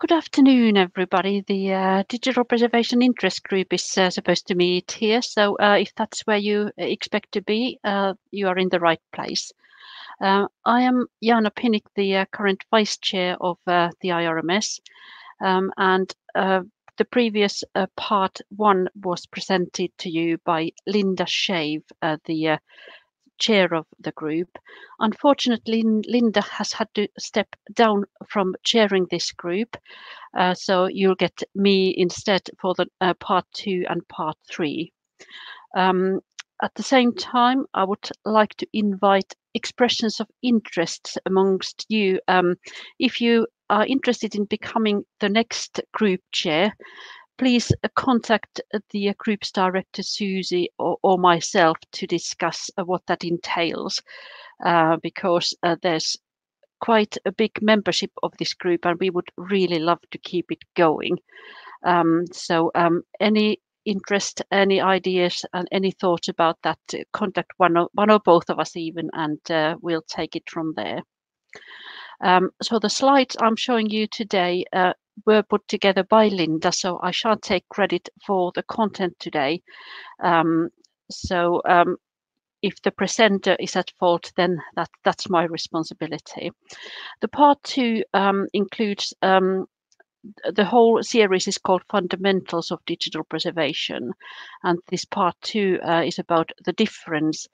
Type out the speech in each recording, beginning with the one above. Good afternoon, everybody. The Digital Preservation Interest Group is supposed to meet here, so if that's where you expect to be, you are in the right place. I am Jaana Pinnick, the current Vice Chair of the IRMS, and the previous part one was presented to you by Linda Shave, the Chair of the group. Unfortunately, Linda has had to step down from chairing this group, so you'll get me instead for the part two and part three. At the same time, I would like to invite expressions of interests amongst you. If you are interested in becoming the next group chair, please contact the group's director, Susie, or myself to discuss what that entails, because there's quite a big membership of this group and we would really love to keep it going. So any interest, any ideas and any thoughts about that, contact one or both of us even, and we'll take it from there. So the slides I'm showing you today were put together by Linda, so I shan't take credit for the content today. So if the presenter is at fault, then that's my responsibility. The part two includes the whole series is called Fundamentals of Digital Preservation, and this part two is about the difference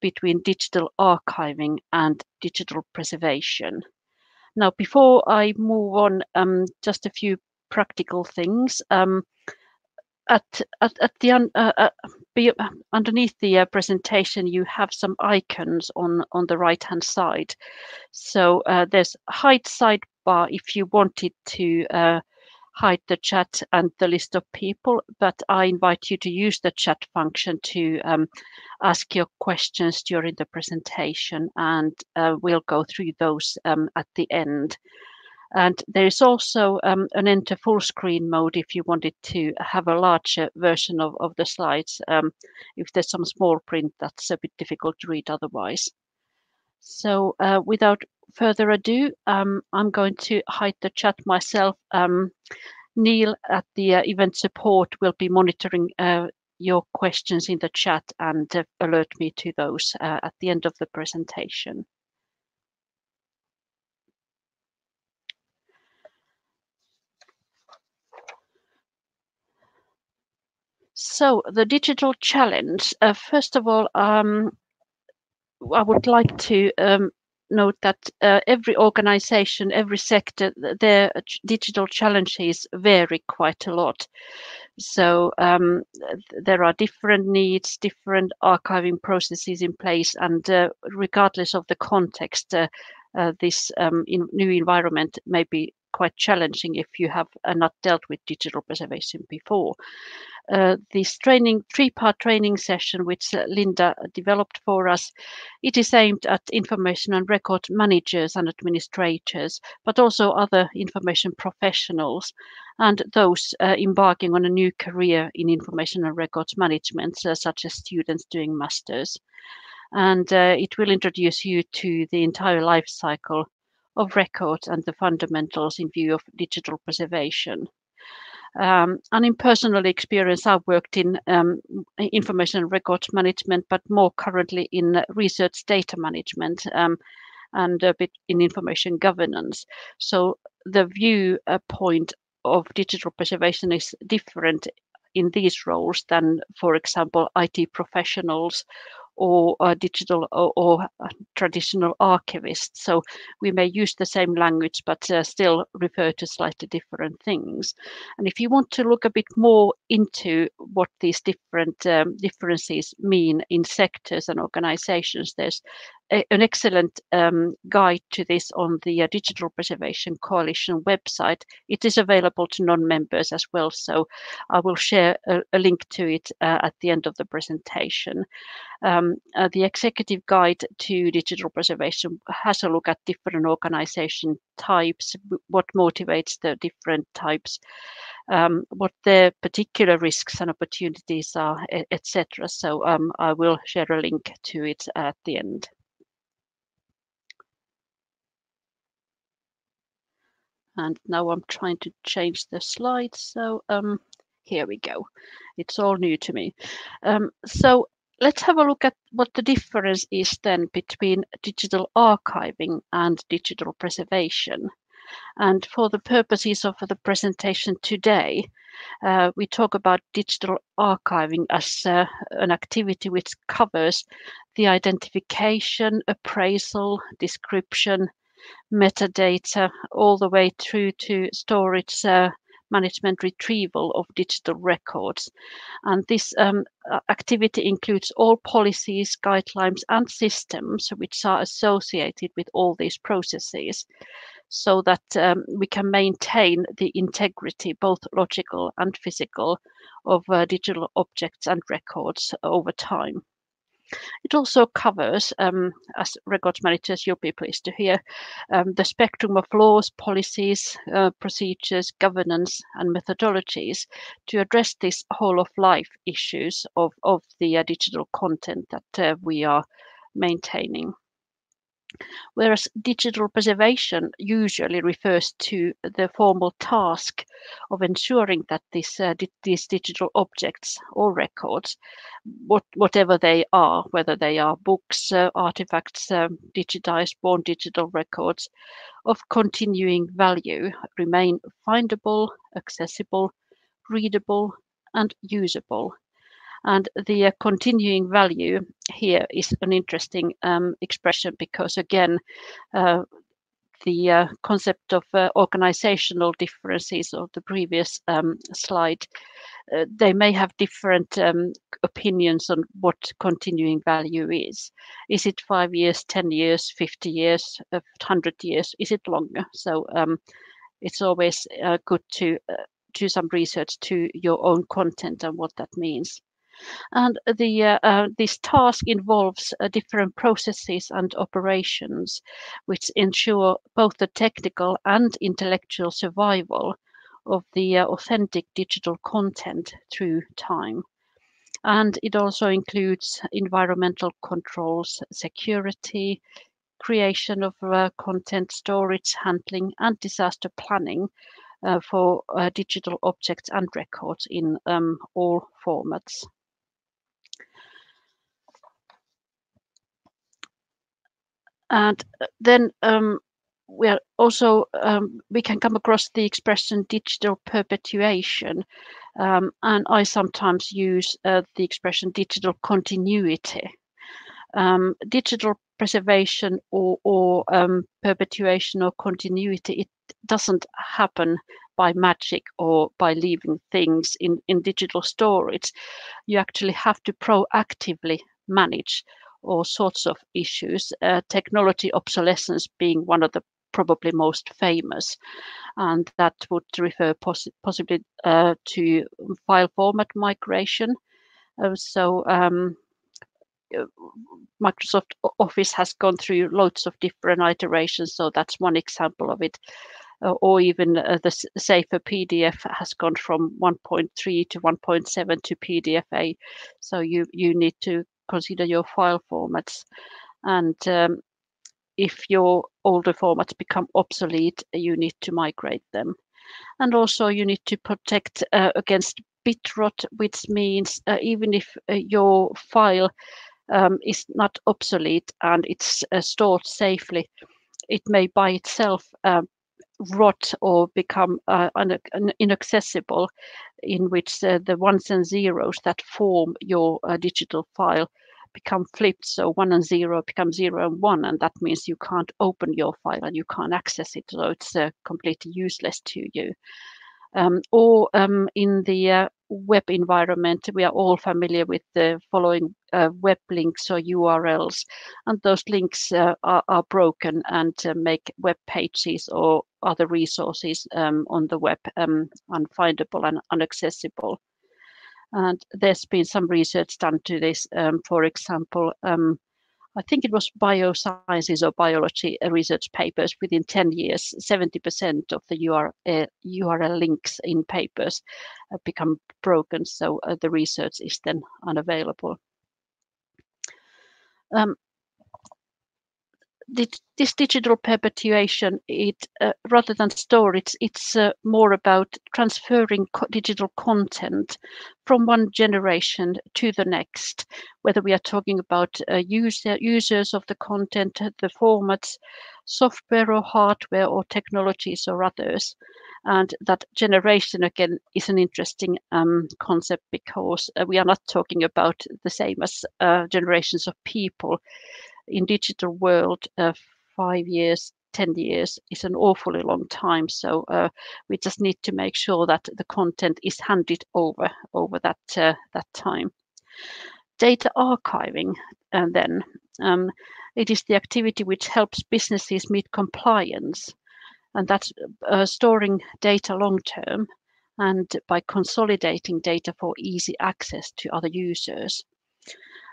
between digital archiving and digital preservation. Now, before I move on, just a few practical things. Underneath the presentation, you have some icons on the right-hand side. So there's hide sidebar if you wanted to hide the chat and the list of people, but I invite you to use the chat function to ask your questions during the presentation, and we'll go through those at the end. And there is also an enter full screen mode if you wanted to have a larger version of the slides. If there's some small print, that's a bit difficult to read otherwise. So without further ado, I'm going to hide the chat myself. Neil at the event support will be monitoring your questions in the chat and alert me to those at the end of the presentation. So the digital challenge, first of all, I would like to note that every organization, every sector, their digital challenges vary quite a lot. So there are different needs, different archiving processes in place, and regardless of the context, this new environment may be quite challenging if you have not dealt with digital preservation before. This three-part training session, which Linda developed for us, it is aimed at information and record managers and administrators, but also other information professionals and those embarking on a new career in information and records management, such as students doing masters. And it will introduce you to the entire life cycle of records and the fundamentals in view of digital preservation. And in personal experience, I've worked in information and records management, but more currently in research data management and a bit in information governance. So the viewpoint of digital preservation is different in these roles than, for example, IT professionals or digital or traditional archivists. So we may use the same language, but still refer to slightly different things. And if you want to look a bit more into what these different differences mean in sectors and organizations, there's an excellent guide to this on the Digital Preservation Coalition website. It is available to non-members as well, so I will share a link to it at the end of the presentation. The Executive Guide to Digital Preservation has a look at different organization types, what motivates the different types, what their particular risks and opportunities are, etc. So I will share a link to it at the end. And now I'm trying to change the slide. So here we go. It's all new to me. So let's have a look at what the difference is then between digital archiving and digital preservation. And for the purposes of the presentation today, we talk about digital archiving as an activity which covers the identification, appraisal, description, metadata, all the way through to storage, management, retrieval of digital records. And this activity includes all policies, guidelines and systems which are associated with all these processes, so that we can maintain the integrity, both logical and physical, of digital objects and records over time. It also covers, as records managers, you'll be pleased to hear, the spectrum of laws, policies, procedures, governance and methodologies to address these whole of life issues of the digital content that we are maintaining. Whereas digital preservation usually refers to the formal task of ensuring that these digital objects or records, whatever they are, whether they are books, artifacts, digitized, born digital records, of continuing value, remain findable, accessible, readable and usable. And the continuing value here is an interesting expression, because again, the concept of organizational differences of the previous slide, they may have different opinions on what continuing value is. Is it 5 years, 10 years, 50 years, 100 years? Is it longer? So it's always good to do some research to your own content and what that means. And the this task involves different processes and operations which ensure both the technical and intellectual survival of the authentic digital content through time. And it also includes environmental controls, security, creation of content, storage, handling and disaster planning for digital objects and records in all formats. And then we are also we can come across the expression digital perpetuation, and I sometimes use the expression digital continuity. Digital preservation or perpetuation or continuity, it doesn't happen by magic or by leaving things in digital storage. You actually have to proactively manage all sorts of issues, technology obsolescence being one of the probably most famous, and that would refer possibly to file format migration. Microsoft Office has gone through loads of different iterations, so that's one example of it. Or even the safer PDF has gone from 1.3 to 1.7 to PDFA, so you need to consider your file formats. And if your older formats become obsolete, you need to migrate them. And also you need to protect against bit rot, which means even if your file is not obsolete and it's stored safely, it may by itself rot or become inaccessible, in which the ones and zeros that form your digital file become flipped. So 1 and 0 become 0 and 1, and that means you can't open your file and you can't access it, so it's completely useless to you. In the web environment, we are all familiar with the following web links or URLs, and those links are broken and make web pages or other resources on the web unfindable and inaccessible. And there's been some research done to this, for example, I think it was biosciences or biology research papers. Within 10 years, 70% of the URL links in papers become broken, so the research is then unavailable. this digital perpetuation, rather than store, it's more about transferring digital content from one generation to the next, whether we are talking about users of the content, the formats, software or hardware or technologies or others. And that generation, again, is an interesting concept, because we are not talking about the same as generations of people. In digital world, 5 years, 10 years is an awfully long time. So we just need to make sure that the content is handed over that time. Data archiving, and then it is the activity which helps businesses meet compliance, and that's storing data long term and by consolidating data for easy access to other users.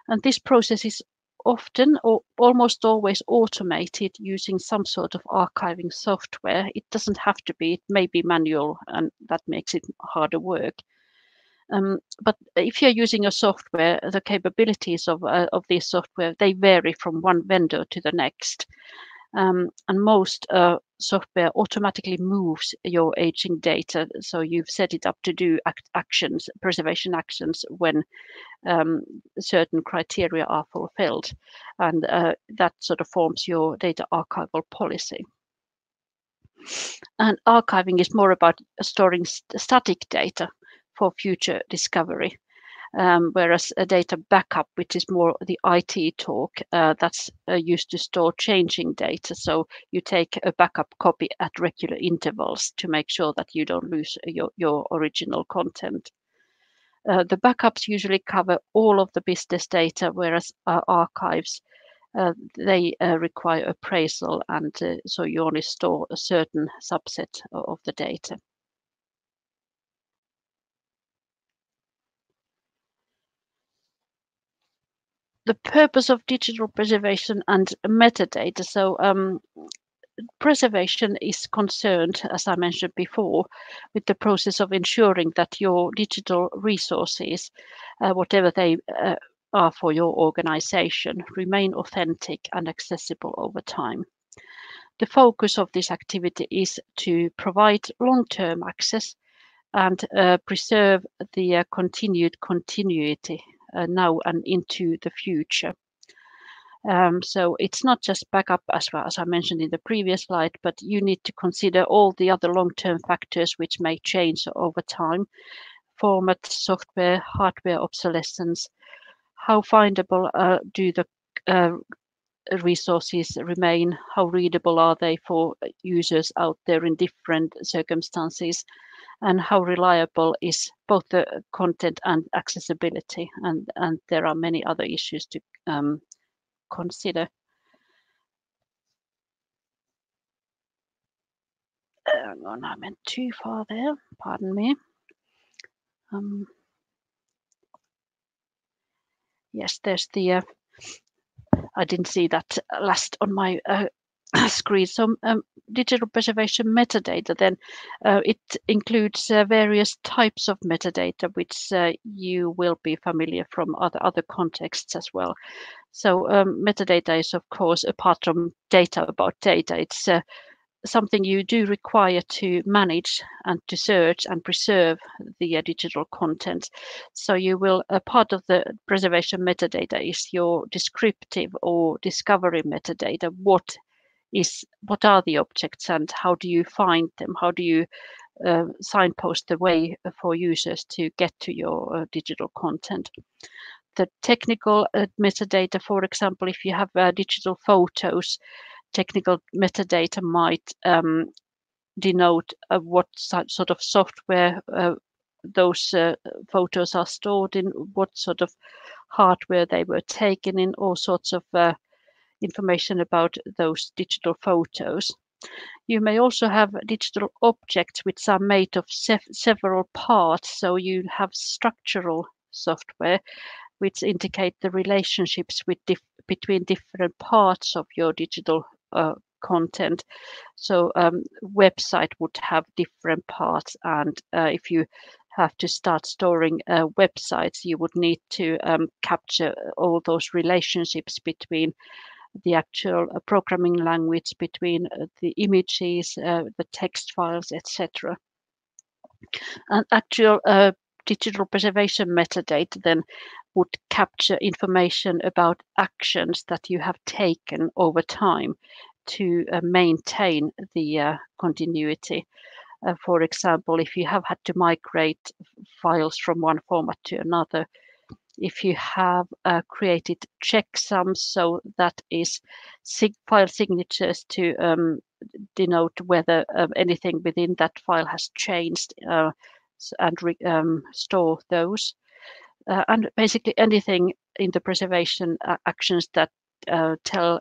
And this process is often or almost always automated using some sort of archiving software. It doesn't have to be, it may be manual, and that makes it harder work. But if you're using a software, the capabilities of this software, they vary from one vendor to the next. And most software automatically moves your aging data, so you've set it up to do actions, preservation actions, when certain criteria are fulfilled, and that sort of forms your data archival policy. And archiving is more about storing static data for future discovery, whereas a data backup, which is more the IT talk, that's used to store changing data. So you take a backup copy at regular intervals to make sure that you don't lose your original content. The backups usually cover all of the business data, whereas archives, they require appraisal, and so you only store a certain subset of the data. The purpose of digital preservation and metadata. So preservation is concerned, as I mentioned before, with the process of ensuring that your digital resources, whatever they are for your organization, remain authentic and accessible over time. The focus of this activity is to provide long-term access and preserve the continued continuity now and into the future. So it's not just backup, as well as I mentioned in the previous slide, but you need to consider all the other long-term factors which may change over time: format, software, hardware obsolescence, how findable do the resources remain, how readable are they for users out there in different circumstances, and how reliable is both the content and accessibility, and there are many other issues to consider. Hang on, I went too far there, pardon me. Yes, there's the, I didn't see that last on my screen. So digital preservation metadata, then it includes various types of metadata, which you will be familiar from other contexts as well. So metadata is, of course, apart from data about data, it's something you do require to manage and to search and preserve the digital content. So you will, a part of the preservation metadata is your descriptive or discovery metadata. What are the objects, and how do you find them? How do you signpost the way for users to get to your digital content? The technical metadata, for example, if you have digital photos, technical metadata might denote what sort of software those photos are stored in, what sort of hardware they were taken in, all sorts of information about those digital photos. You may also have digital objects which are made of several parts, so you have structural software which indicate the relationships between different parts of your digital content. So website would have different parts, and if you have to start storing websites, you would need to capture all those relationships between the actual programming language between the images, the text files, etc. And actual digital preservation metadata then would capture information about actions that you have taken over time to maintain the continuity. For example, if you have had to migrate files from one format to another, if you have created checksums, so that is file signatures to denote whether anything within that file has changed, and store those. And basically anything in the preservation actions that tell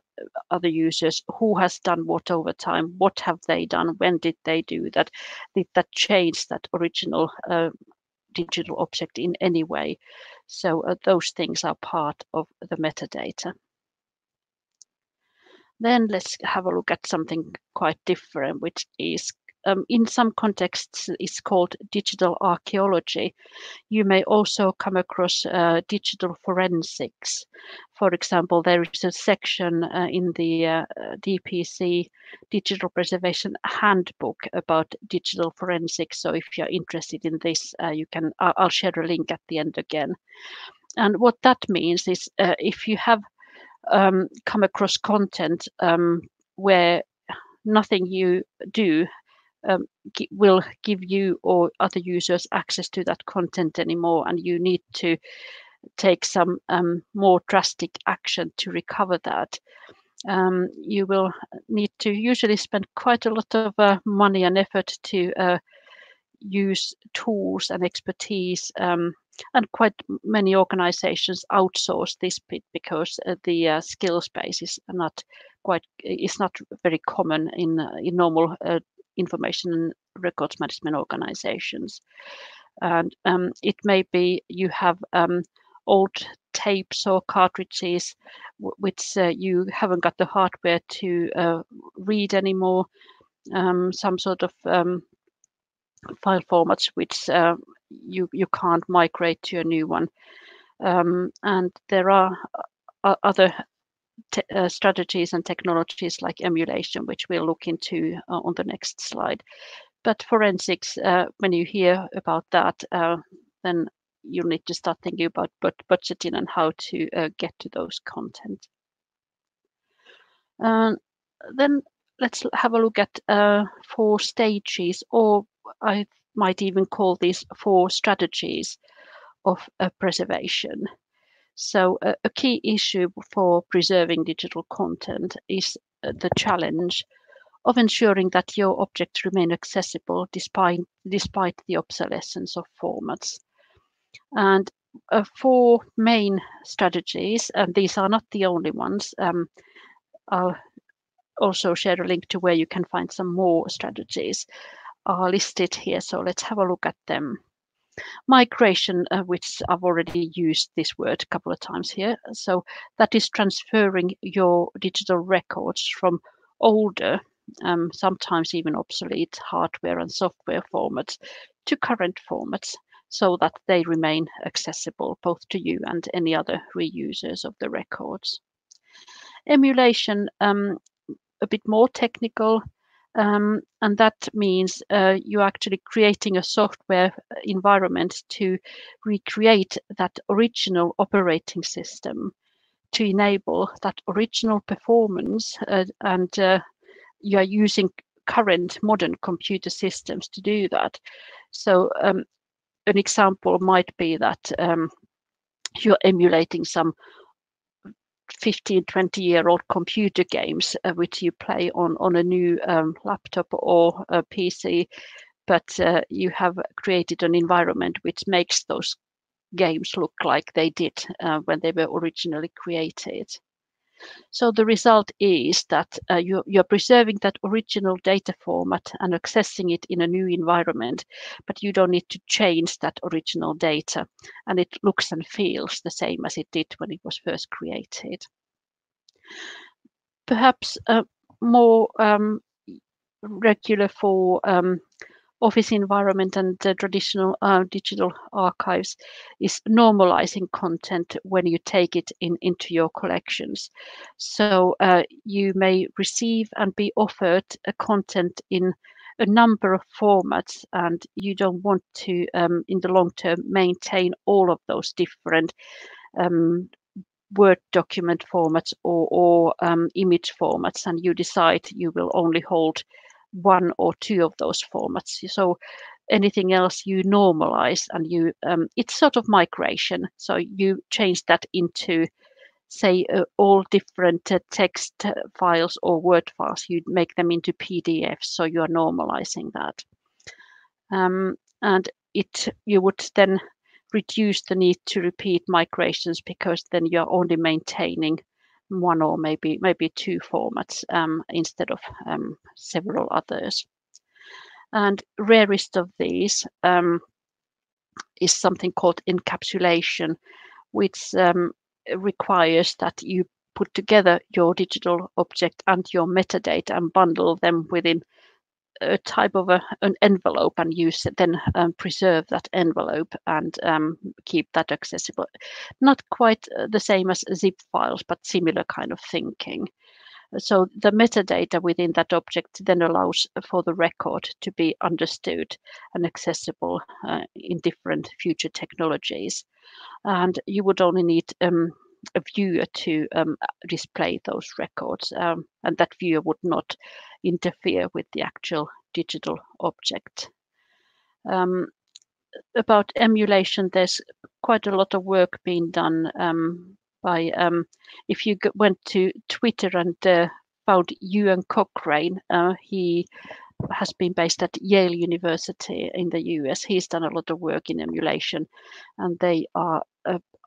other users who has done what over time, what have they done, when did they do that, did that change that original digital object in any way. So those things are part of the metadata. Then let's have a look at something quite different, which is in some contexts is called digital archaeology. You may also come across digital forensics. For example, there is a section in the DPC Digital Preservation Handbook about digital forensics. So if you're interested in this, you can. I'll share a link at the end again. And what that means is if you have come across content where nothing you do will give you or other users access to that content anymore, and you need to take some more drastic action to recover that. You will need to usually spend quite a lot of money and effort to use tools and expertise, and quite many organizations outsource this bit because the skill base is not very common in normal information and records management organizations. And it may be you have old tapes or cartridges which you haven't got the hardware to read anymore, some sort of file formats which you can't migrate to a new one. And there are other strategies and technologies like emulation, which we'll look into on the next slide. But forensics, when you hear about that, then you'll need to start thinking about budgeting and how to get to those content. Then let's have a look at 4 stages, or I might even call these 4 strategies of preservation. So a key issue for preserving digital content is the challenge of ensuring that your objects remain accessible despite the obsolescence of formats. And 4 main strategies, and these are not the only ones. I'll also share a link to where you can find some more strategies are listed here. So let's have a look at them. Migration, which I've already used this word a couple of times here. So that is transferring your digital records from older, sometimes even obsolete hardware and software formats to current formats so that they remain accessible both to you and any other reusers of the records. Emulation, a bit more technical. And that means you're actually creating a software environment to recreate that original operating system, to enable that original performance, and you're using current modern computer systems to do that. So an example might be that you're emulating some 15-20-year-old computer games which you play on a new laptop or a PC, but you have created an environment which makes those games look like they did when they were originally created. So the result is that you're preserving that original data format and accessing it in a new environment, but you don't need to change that original data, and it looks and feels the same as it did when it was first created. Perhaps more regular for office environment and the traditional digital archives is normalizing content when you take it into your collections. So you may receive and be offered a content in a number of formats, and you don't want to, in the long term, maintain all of those different Word document formats or image formats, and you decide you will only hold one or two of those formats. So anything else you normalize, and you it's sort of migration. So you change that into, say, all different text files or Word files. You make them into PDFs, so you are normalizing that, and you would then reduce the need to repeat migrations, because then you're only maintaining one or maybe two formats instead of several others. And rarest of these is something called encapsulation, which requires that you put together your digital object and your metadata and bundle them within a type of an envelope, and you then preserve that envelope and keep that accessible. Not quite the same as zip files, but similar kind of thinking. So the metadata within that object then allows for the record to be understood and accessible in different future technologies. And you would only need a viewer to display those records, and that viewer would not interfere with the actual digital object. About emulation, there's quite a lot of work being done by, if you went to Twitter and found Ewan Cochrane, he has been based at Yale University in the US. He's done a lot of work in emulation, and they are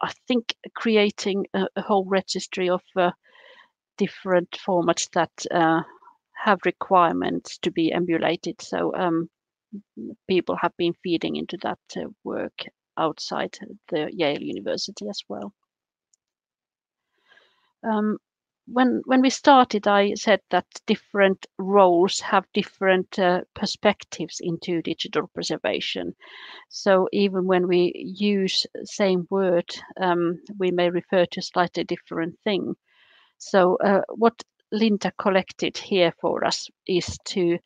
I think creating a whole registry of different formats that have requirements to be emulated. So people have been feeding into that work outside the Yale University as well. When we started, I said that different roles have different perspectives into digital preservation. So even when we use same word, we may refer to slightly different thing. So what Linda collected here for us is to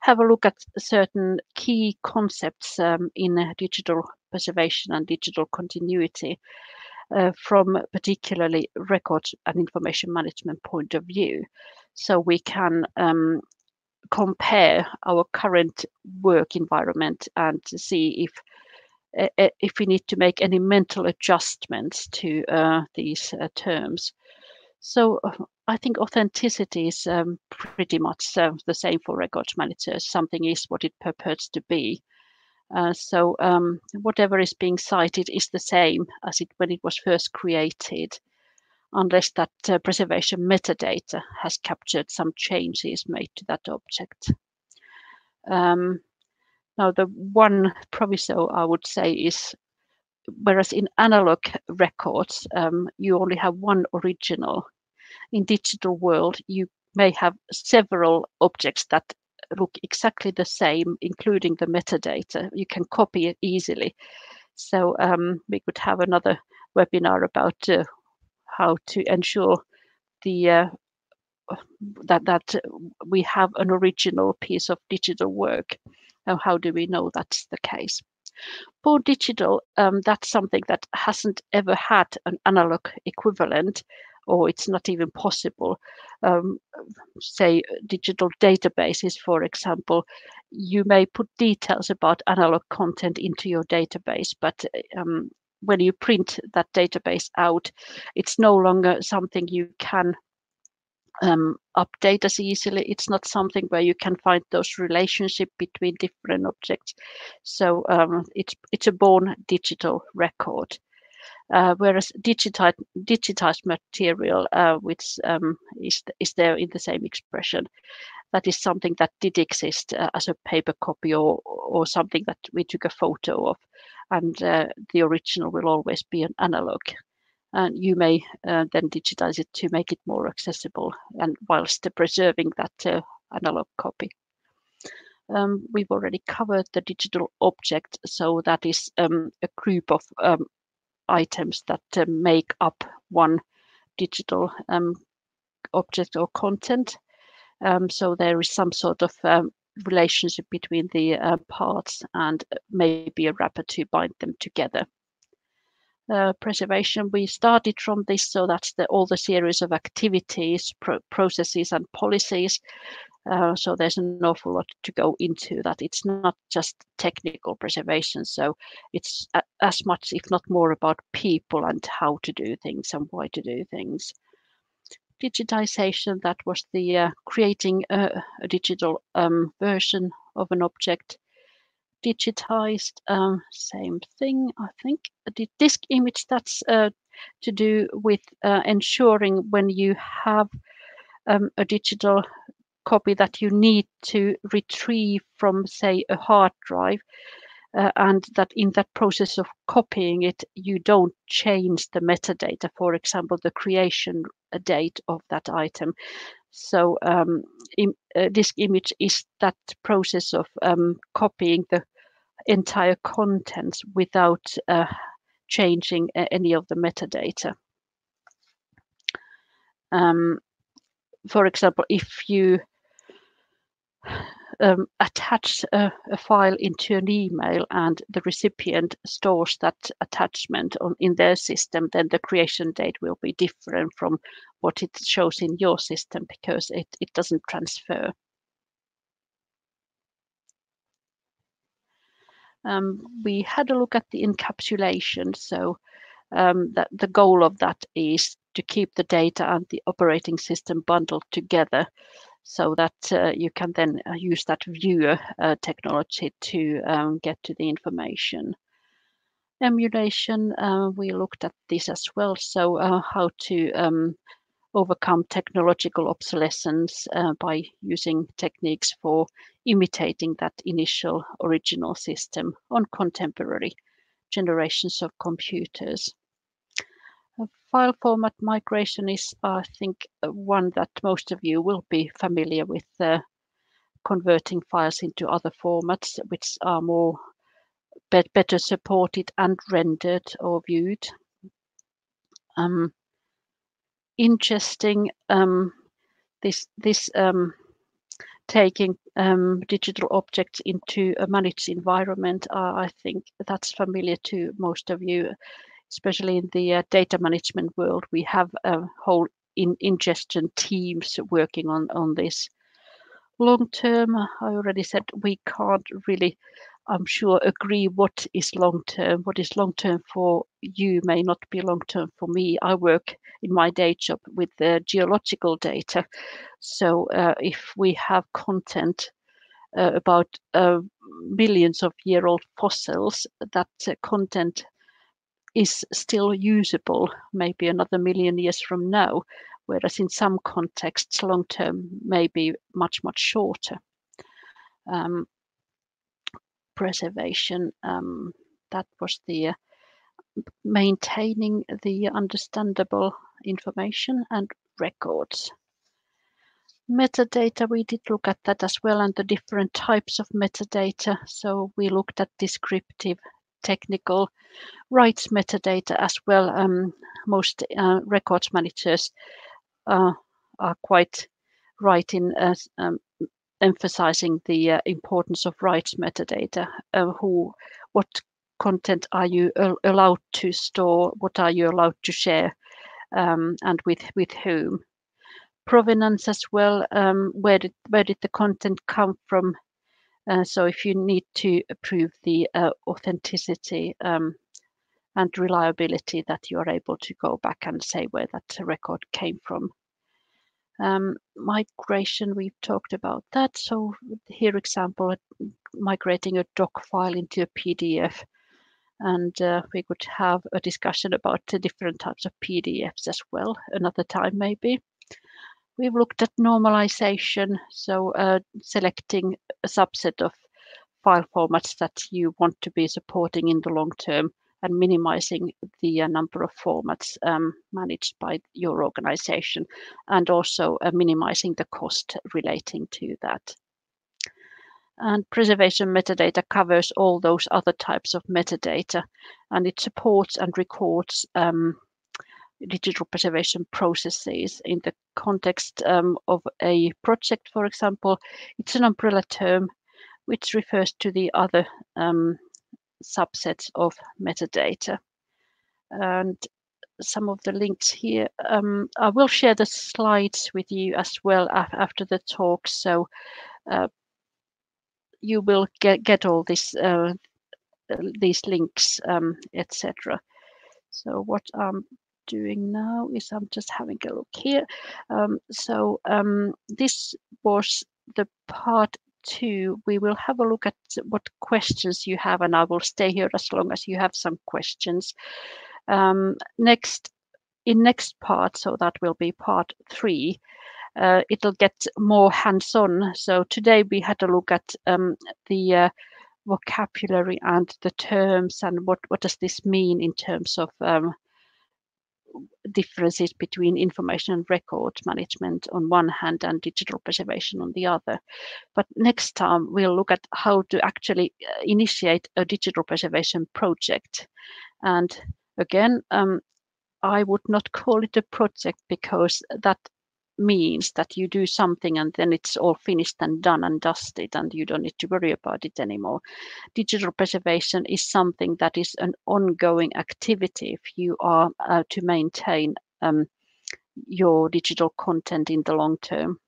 have a look at certain key concepts in digital preservation and digital continuity, from particularly records and information management point of view. So we can compare our current work environment and to see if we need to make any mental adjustments to these terms. So I think authenticity is pretty much the same for records managers. Something is what it purports to be. So whatever is being cited is the same as when it was first created, unless that preservation metadata has captured some changes made to that object. Now, the one proviso I would say is, whereas in analog records, you only have one original, in digital world, you may have several objects that look exactly the same, including the metadata. You can copy it easily. So we could have another webinar about how to ensure the that we have an original piece of digital work. Now, how do we know that's the case? For digital, that's something that hasn't ever had an analog equivalent, or it's not even possible. Say digital databases, for example, you may put details about analog content into your database, but when you print that database out, it's no longer something you can update as easily. It's not something where you can find those relationship between different objects. So it's a born digital record. Whereas digitized material, which is there in the same expression, that is something that did exist as a paper copy or something that we took a photo of, and the original will always be an analog. And you may then digitize it to make it more accessible, and whilst preserving that analog copy. We've already covered the digital object, so that is a group of items that make up one digital object or content. So there is some sort of relationship between the parts and maybe a wrapper to bind them together. Preservation, we started from this, so that's all the series of activities, processes and policies. So there's an awful lot to go into that. It's not just technical preservation, so it's as much, if not more, about people and how to do things and why to do things. Digitization, that was the creating a digital version of an object. Digitized, same thing, I think. The disk image, that's to do with ensuring when you have a digital copy that you need to retrieve from, say, a hard drive, and that in that process of copying it, you don't change the metadata, for example, the creation date of that item. So disk image is that process of copying the entire contents without changing any of the metadata. For example, if you attach a file into an email and the recipient stores that attachment in their system, then the creation date will be different from what it shows in your system, because it doesn't transfer. We had a look at the encapsulation, so that the goal of that is to keep the data and the operating system bundled together, so that you can then use that viewer technology to get to the information. Emulation, we looked at this as well, so how to overcome technological obsolescence by using techniques for imitating that initial original system on contemporary generations of computers. File format migration is, I think, one that most of you will be familiar with, converting files into other formats which are more better supported and rendered or viewed. Ingesting, this taking digital objects into a managed environment, I think that's familiar to most of you. Especially in the data management world, we have whole ingestion teams working on this. Long term, I already said we can't really, I'm sure, agree what is long term. What is long term for you may not be long term for me. I work in my day job with geological data, so if we have content about millions of year old fossils, that content is still usable maybe another million years from now, whereas in some contexts long term may be much shorter. Preservation, that was the maintaining the understandable information and records. Metadata, we did look at that as well, and the different types of metadata. So we looked at descriptive, technical, rights metadata as well. Most records managers are quite right in emphasizing the importance of rights metadata. What content are you allowed to store? What are you allowed to share, and with whom? Provenance as well. Where did the content come from? So if you need to prove the authenticity and reliability, that you are able to go back and say where that record came from. Migration, we've talked about that. So here, example, migrating a doc file into a PDF. And we could have a discussion about the different types of PDFs as well, another time maybe. We've looked at normalization, so selecting a subset of file formats that you want to be supporting in the long term and minimizing the number of formats managed by your organization, and also minimizing the cost relating to that. And preservation metadata covers all those other types of metadata, and it supports and records digital preservation processes in the context of a project, for example. It's an umbrella term which refers to the other subsets of metadata. And some of the links here. I will share the slides with you as well after the talk, so you will get all this, these links, etc. So what I'm doing now is I'm just having a look here. This was the part two. We will have a look at what questions you have, and I will stay here as long as you have some questions. Next part, so that will be part three. It'll get more hands-on. So today we had a look at the vocabulary and the terms, and what does this mean in terms of differences between information and record management on one hand and digital preservation on the other. But next time we'll look at how to actually initiate a digital preservation project. And again, I would not call it a project, because that means that you do something and then it's all finished and done and dusted, and you don't need to worry about it anymore. Digital preservation is something that is an ongoing activity if you are to maintain your digital content in the long term.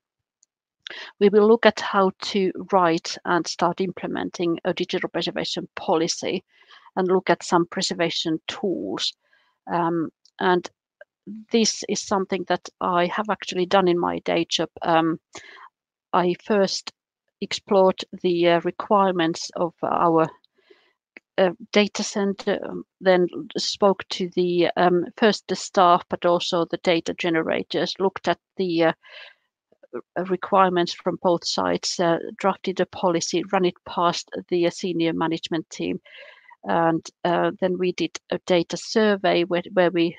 We will look at how to write and start implementing a digital preservation policy, and look at some preservation tools. And this is something that I have actually done in my day job. I first explored the requirements of our data center, then spoke to the first the staff, but also the data generators, looked at the requirements from both sides, drafted a policy, ran it past the senior management team. And then we did a data survey where we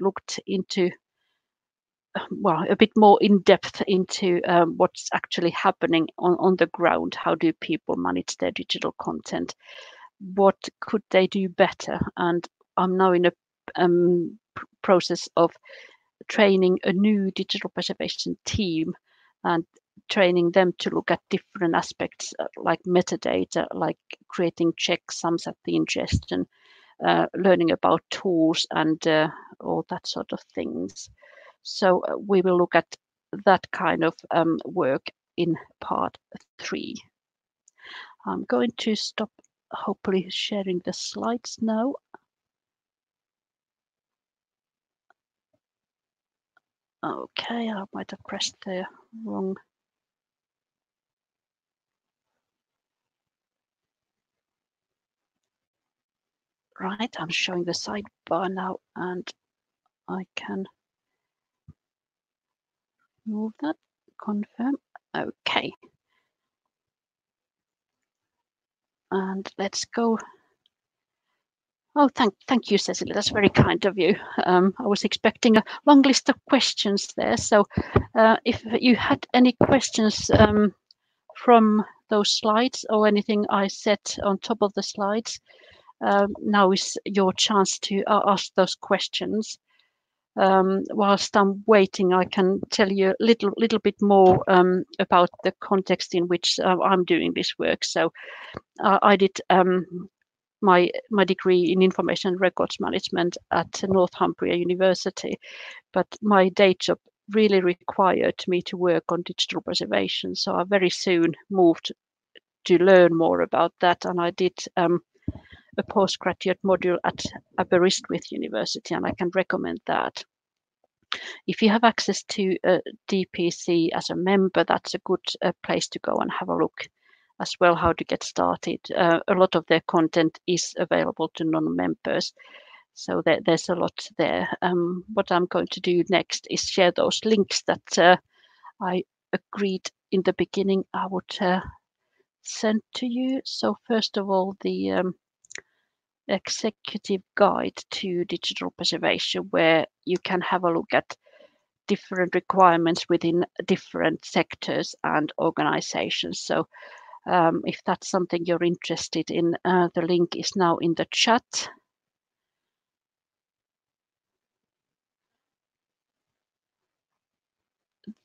looked into, well, a bit more in depth into what's actually happening on the ground. How do people manage their digital content? What could they do better? And I'm now in a process of training a new digital preservation team, and training them to look at different aspects like metadata, like creating checksums at the ingestion, learning about tools and all that sort of things. So we will look at that kind of work in part three. I'm going to stop, hopefully, sharing the slides now. Okay, I might have pressed the wrong. Right, I'm showing the sidebar now, and I can move that, confirm. Okay. And let's go. Oh, thank you, Cecilia. That's very kind of you. I was expecting a long list of questions there. So if you had any questions from those slides or anything I said on top of the slides, now is your chance to ask those questions. Whilst I'm waiting, I can tell you a little bit more about the context in which I'm doing this work. So I did my degree in information records management at Northumbria University, but my day job really required me to work on digital preservation. So I very soon moved to learn more about that, and I did a postgraduate module at Aberystwyth University, and I can recommend that. If you have access to DPC as a member, that's a good place to go and have a look as well, how to get started. A lot of their content is available to non-members, so there's a lot there. What I'm going to do next is share those links that I agreed in the beginning I would send to you. So first of all, the executive guide to digital preservation, where you can have a look at different requirements within different sectors and organizations. So if that's something you're interested in. The link is now in the chat.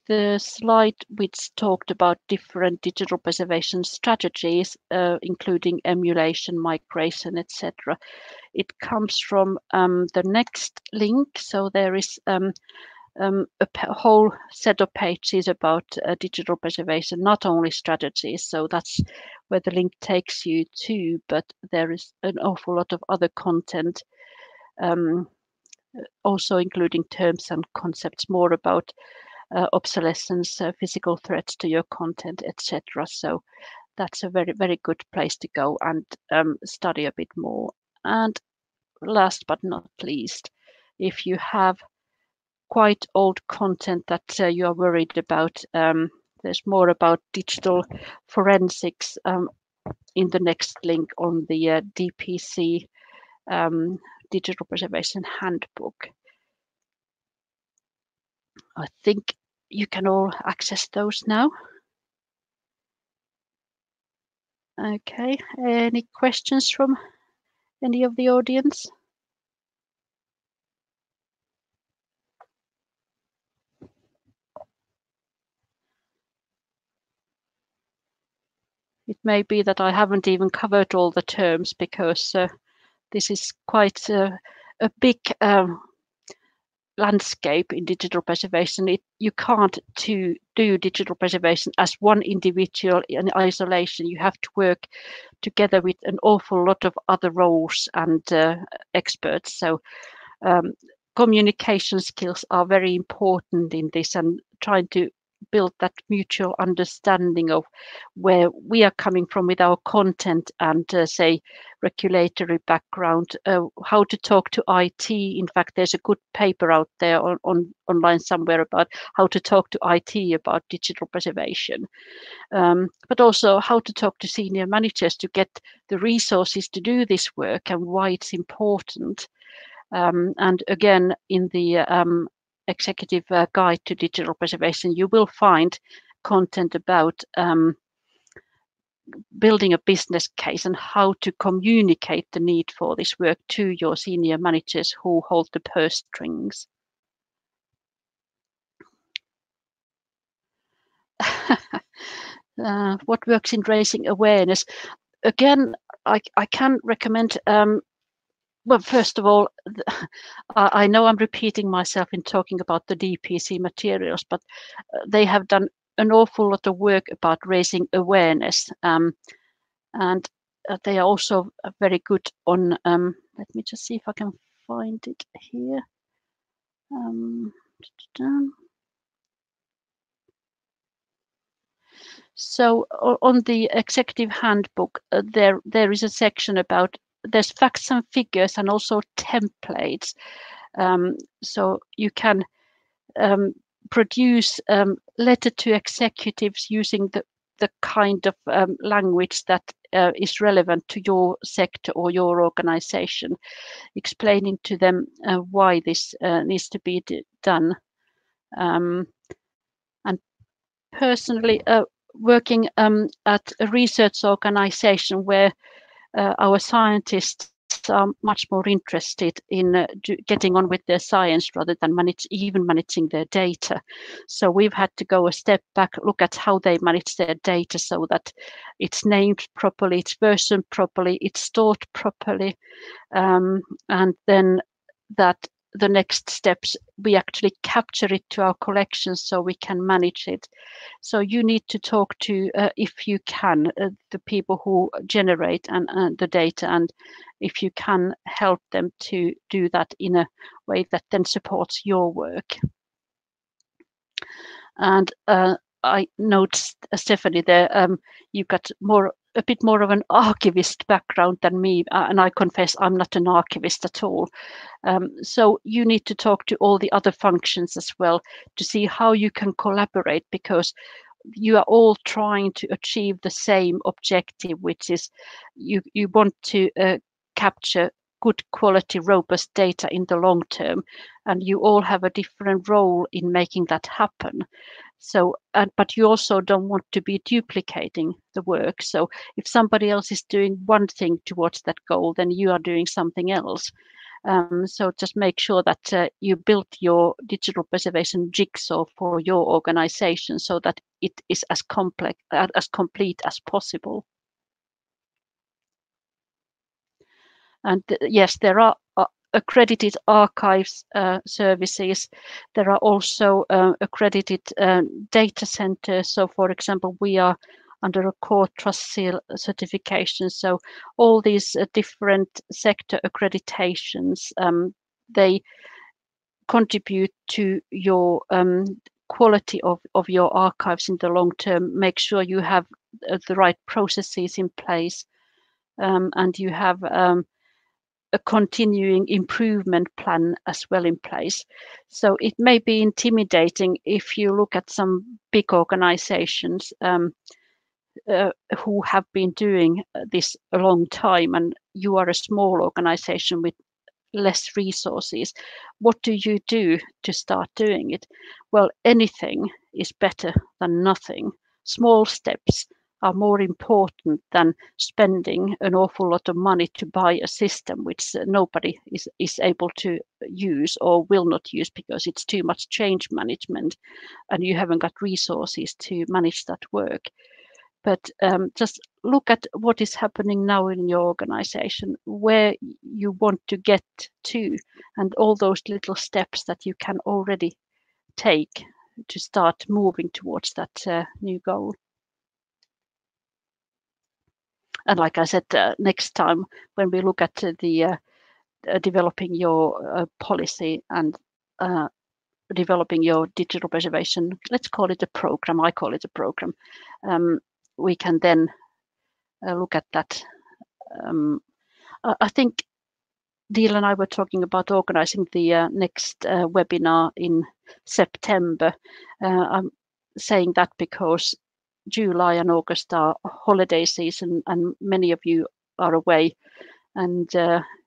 The slide which talked about different digital preservation strategies, including emulation, migration, etc. It comes from the next link. So there is a whole set of pages about digital preservation, not only strategies. So that's where the link takes you to, but there is an awful lot of other content, also including terms and concepts, more about obsolescence, physical threats to your content, etc. So that's a very, very good place to go and study a bit more. And last but not least, if you have quite old content that you are worried about, there's more about digital forensics in the next link on the DPC Digital Preservation Handbook. I think you can all access those now. Okay, any questions from any of the audience? It may be that I haven't even covered all the terms, because this is quite a big landscape in digital preservation. You can't do digital preservation as one individual in isolation. You have to work together with an awful lot of other roles and experts. So communication skills are very important in this, and trying to build that mutual understanding of where we are coming from with our content and say regulatory background, how to talk to IT. In fact, there's a good paper out there on online somewhere about how to talk to IT about digital preservation, but also how to talk to senior managers to get the resources to do this work and why it's important. And again, in the Executive Guide to Digital Preservation, you will find content about building a business case and how to communicate the need for this work to your senior managers who hold the purse strings. What works in raising awareness? Again, I can recommend well, first of all, I know I'm repeating myself in talking about the DPC materials, but they have done an awful lot of work about raising awareness, and they are also very good on, let me just see if I can find it here. So on the executive handbook, there is a section about, there's facts and figures and also templates. So you can produce letter to executives using the kind of language that is relevant to your sector or your organization, explaining to them why this needs to be done. And personally, working at a research organization where our scientists are much more interested in getting on with their science rather than even managing their data. So we've had to go a step back, look at how they manage their data so that it's named properly, it's versioned properly, it's stored properly, and then that the next steps, we actually capture it to our collections so we can manage it. So you need to talk to, if you can, the people who generate and the data, and if you can help them to do that in a way that then supports your work. And I noticed, Stephanie, there you've got a bit more of an archivist background than me, and I confess I'm not an archivist at all. So you need to talk to all the other functions as well to see how you can collaborate, because you are all trying to achieve the same objective, which is you want to capture good quality, robust data in the long term, and you all have a different role in making that happen. So, but you also don't want to be duplicating the work. So if somebody else is doing one thing towards that goal, then you are doing something else. So just make sure that you build your digital preservation jigsaw for your organization so that it is as complex, as complete as possible. And yes, there are accredited archives services. There are also accredited data centers. So, for example, we are under a Core Trust Seal certification. So all these different sector accreditations, they contribute to your quality of your archives in the long term. Make sure you have the right processes in place, and you have a continuing improvement plan as well in place. So it may be intimidating if you look at some big organizations who have been doing this a long time, and you are a small organization with less resources. What do you do to start doing it? Well, anything is better than nothing. Small steps are more important than spending an awful lot of money to buy a system which nobody is able to use or will not use because it's too much change management and you haven't got resources to manage that work. But just look at what is happening now in your organization, where you want to get to, and all those little steps that you can already take to start moving towards that new goal. And like I said, next time when we look at developing your policy and developing your digital preservation, let's call it a program. I call it a program. We can then look at that. I think Deal and I were talking about organizing the next webinar in September. I'm saying that because July and August are holiday season and many of you are away, and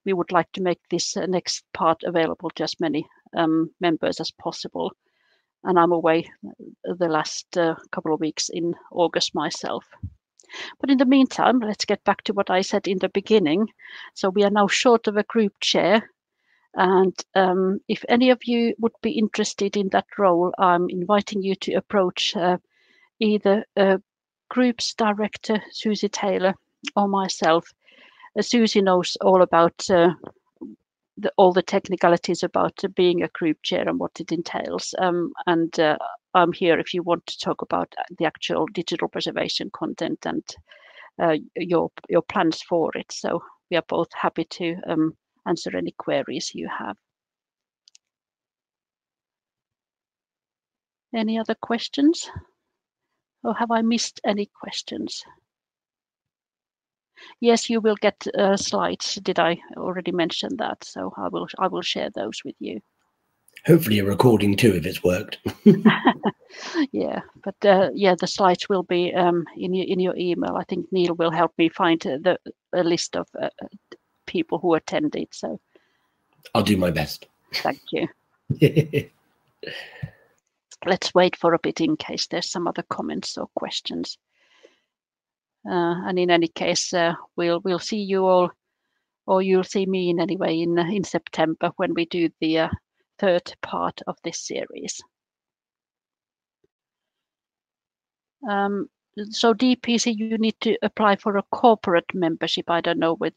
we would like to make this next part available to as many members as possible. And I'm away the last couple of weeks in August myself. But in the meantime, let's get back to what I said in the beginning. So we are now short of a group chair. And if any of you would be interested in that role, I'm inviting you to approach either Groups Director Susie Taylor or myself. Susie knows all about all the technicalities about being a group chair and what it entails. And I'm here if you want to talk about the actual digital preservation content and your plans for it. So we are both happy to answer any queries you have. Any other questions? Or have I missed any questions? Yes, you will get slides. Did I already mention that? So I will share those with you. Hopefully a recording too, if it's worked. Yeah, but yeah, the slides will be in your email. I think Neil will help me find a list of people who attended. So I'll do my best. Thank you. Let's wait for a bit in case there's some other comments or questions. And in any case, we'll see you all, or you'll see me in any way in September when we do the third part of this series. So DPC, you need to apply for a corporate membership. I don't know with.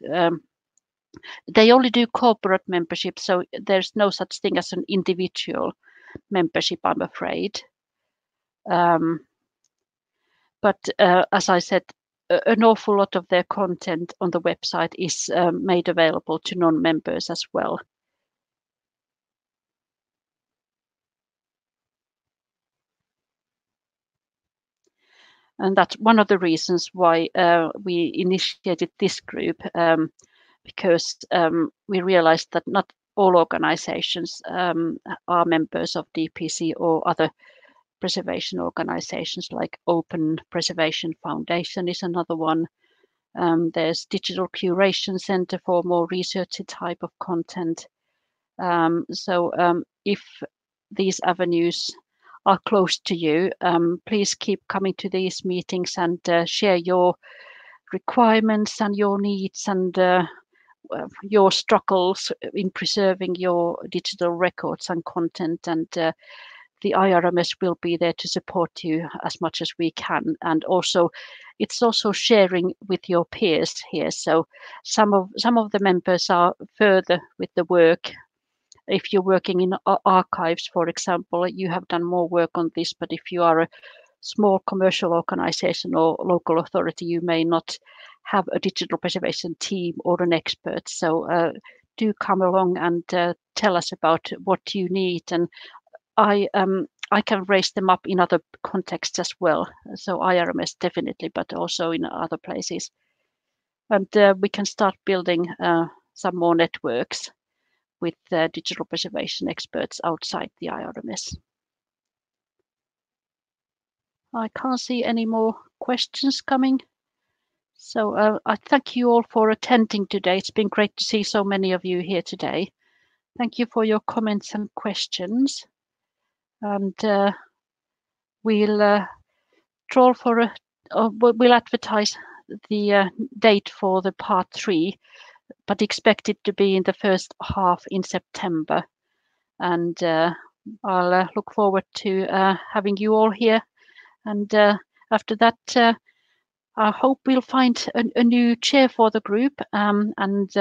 They only do corporate membership, so there's no such thing as an individual membership, I'm afraid. But as I said, an awful lot of their content on the website is made available to non-members as well. And that's one of the reasons why we initiated this group, because we realized that not all organizations are members of DPC or other preservation organizations, like Open Preservation Foundation is another one. There's Digital Curation Centre for more researchy type of content. So if these avenues are close to you. Please keep coming to these meetings and share your requirements and your needs and your struggles in preserving your digital records and content, and the IRMS will be there to support you as much as we can. And also, it's also sharing with your peers here. So some of the members are further with the work. If you're working in archives, for example, you have done more work on this, but if you are a small commercial organization or local authority, you may not have a digital preservation team or an expert. So do come along and tell us about what you need, and I can raise them up in other contexts as well. So IRMS definitely, but also in other places. And we can start building some more networks with digital preservation experts outside the IRMS. I can't see any more questions coming. So I thank you all for attending today. It's been great to see so many of you here today. Thank you for your comments and questions. And we'll draw for a, we'll advertise the date for the part 3, but expect it to be in the first half in September. And I'll look forward to having you all here. And after that, I hope we'll find a new chair for the group, and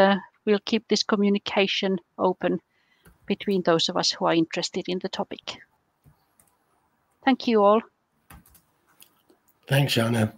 we'll keep this communication open between those of us who are interested in the topic. Thank you all. Thanks, Jaana.